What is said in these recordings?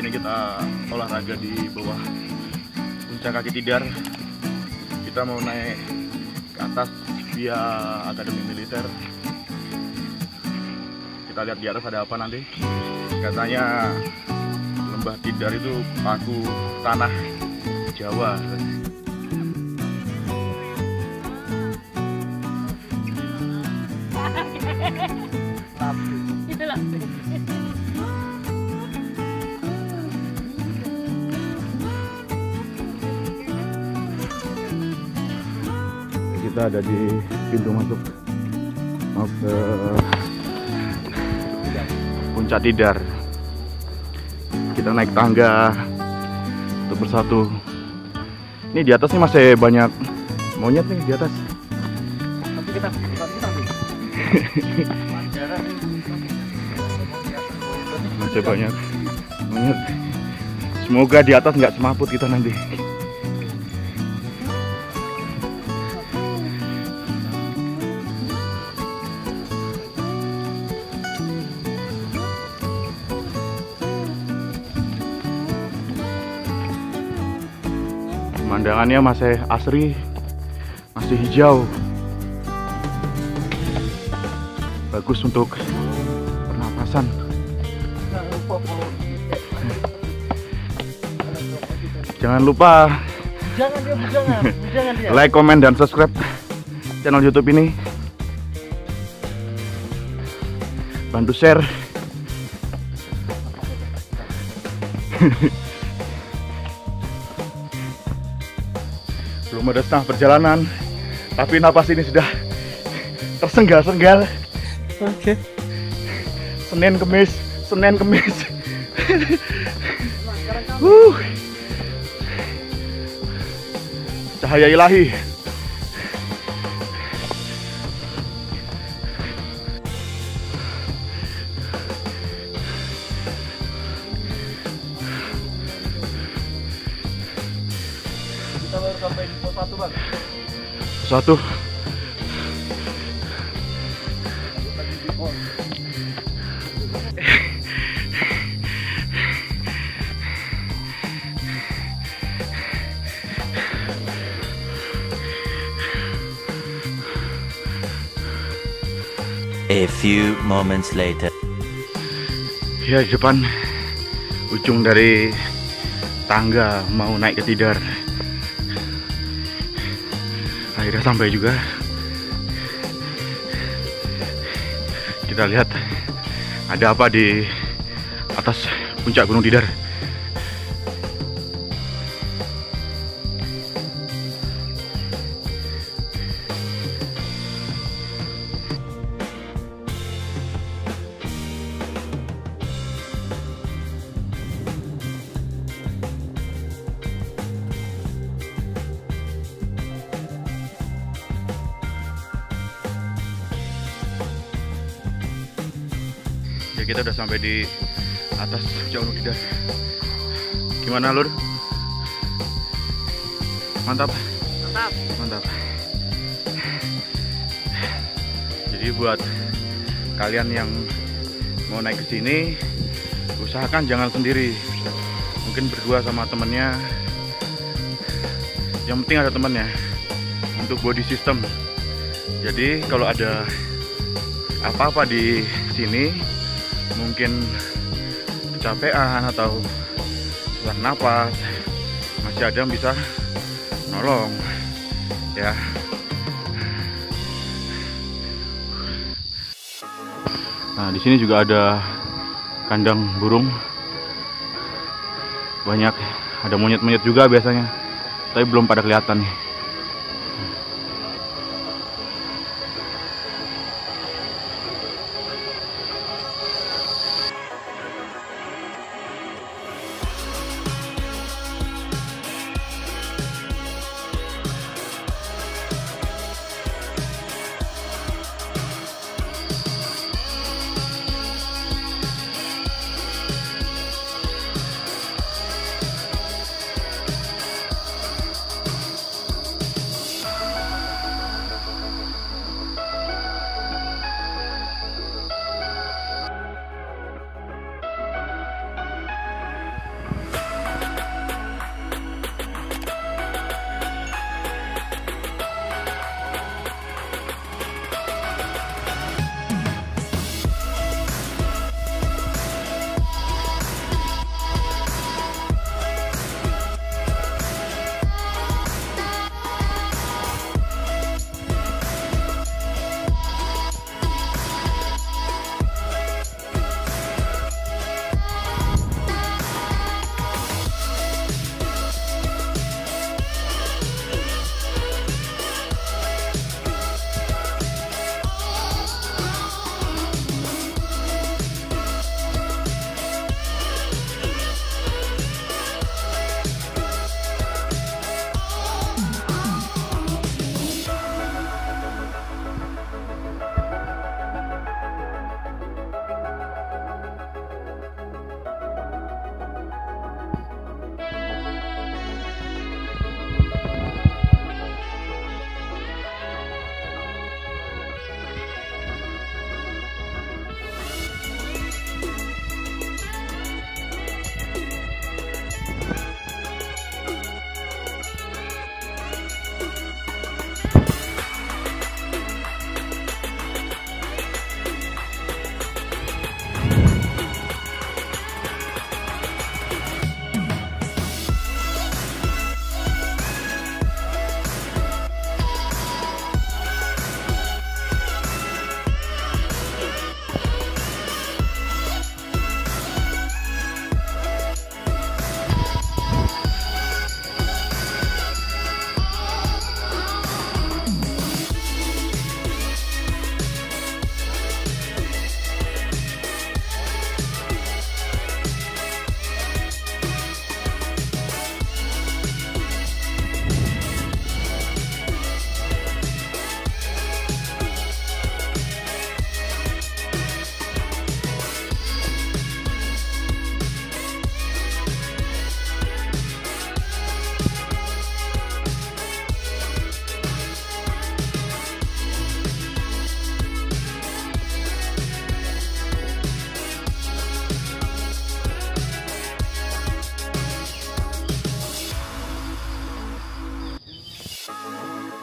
sini kita olahraga di bawah puncak kaki tidar. Kita mau naik ke atas via akademi militer. Kita lihat di atas ada apa nanti. Katanya lembah tidar itu paku tanah Jawa. Kita ada di pintu masuk ke puncak tidar. Kita naik tangga satu persatu. Ini di atas nih masih banyak monyet nih di atas. Nanti kita masih banyak monyet. Semoga di atas nggak semaput kita nanti. Pemandangannya masih asri, masih hijau, bagus untuk pernapasan. Jangan lupa like, komen, dan subscribe channel YouTube ini. Bantu share. Belum ada setengah perjalanan, tapi napas ini sudah tersenggal-senggal. Oke. Senin Kemis. Cahaya ilahi. Sampai di pos 1, Bang. A few moments later. Ya, depan ujung dari tangga mau naik ke tidar. Akhirnya sampai juga. Kita lihat ada apa di atas puncak Gunung Tidar. Kita udah sampai di atas Gunung Tidar. Gimana, Lur? Mantap. Jadi buat kalian yang mau naik ke sini, usahakan jangan sendiri. Mungkin berdua sama temennya. Yang penting ada temennya untuk body system. Jadi kalau ada apa-apa di sini, mungkin kecapean atau susah napas, masih ada yang bisa nolong ya. Nah, di sini juga ada kandang burung. Banyak, ada monyet-monyet juga biasanya, tapi belum pada kelihatan nih.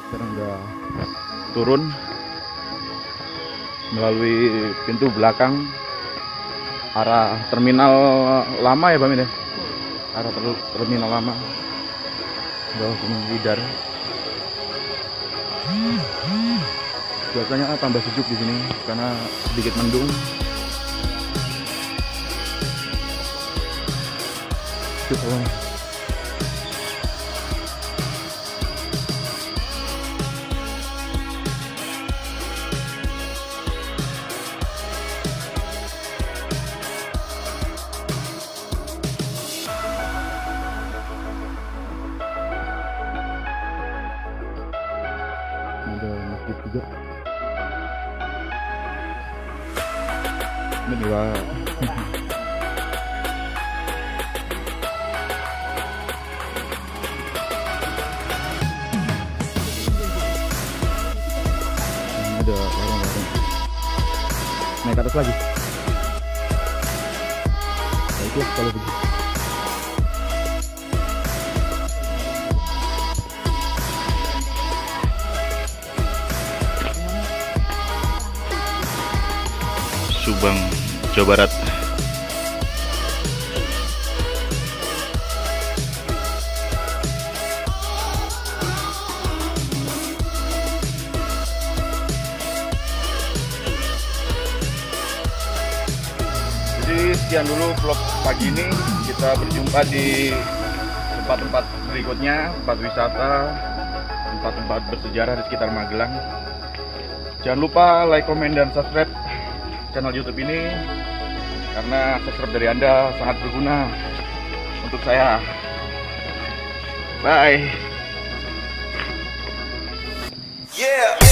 Sekarang udah turun melalui pintu belakang arah terminal lama ya Bang ya, arah terminal lama Gunung Tidar. Cuacanya tambah sejuk di sini karena sedikit mendung. Ada masjid juga. Ini wah. Ada orang-orang naik ke atas lagi. Nah, itu kalau begitu. Subang, Jawa Barat. Jadi sekian dulu vlog pagi ini. Kita berjumpa di tempat-tempat berikutnya, tempat wisata, tempat-tempat bersejarah di sekitar Magelang. Jangan lupa like, comment, dan subscribe channel YouTube ini, karena subscribe dari Anda sangat berguna untuk saya. Bye. Yeah.